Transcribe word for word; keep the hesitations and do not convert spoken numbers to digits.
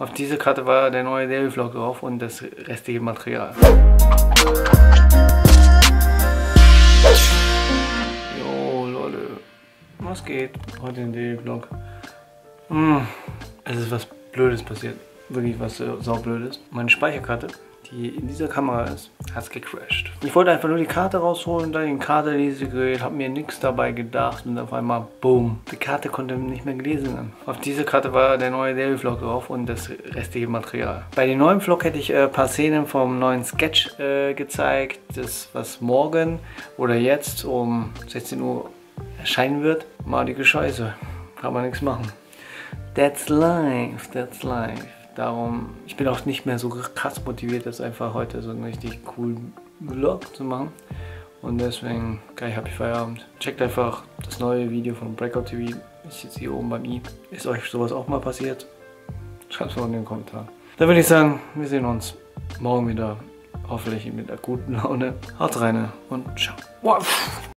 Auf diese Karte war der neue Daily-Vlog drauf und das restliche Material. Jo Leute, was geht? Heute im Daily-Vlog. Hm, es ist was Blödes passiert. Wirklich was äh, saublödes. Meine Speicherkarte, die in dieser Kamera ist, hat es gecrashed. Ich wollte einfach nur die Karte rausholen, dann die Karte lesegerät, habe mir nichts dabei gedacht und auf einmal boom. Die Karte konnte nicht mehr gelesen werden. Auf diese Karte war der neue Daily Vlog drauf und das restliche Material. Bei dem neuen Vlog hätte ich äh, ein paar Szenen vom neuen Sketch äh, gezeigt, das was morgen oder jetzt um sechzehn Uhr erscheinen wird. Malige Scheiße, kann man nichts machen. That's life, that's life. Darum, ich bin auch nicht mehr so krass motiviert, jetzt einfach heute so einen richtig coolen Vlog zu machen. Und deswegen, geil, hab ich Feierabend. Checkt einfach das neue Video von Breakout T V. Ist jetzt hier oben beim i. Ist euch sowas auch mal passiert? Schreibt es mal in den Kommentaren. Dann würde ich sagen, wir sehen uns morgen wieder. Hoffentlich mit einer guten Laune. Haut rein und ciao. Wow.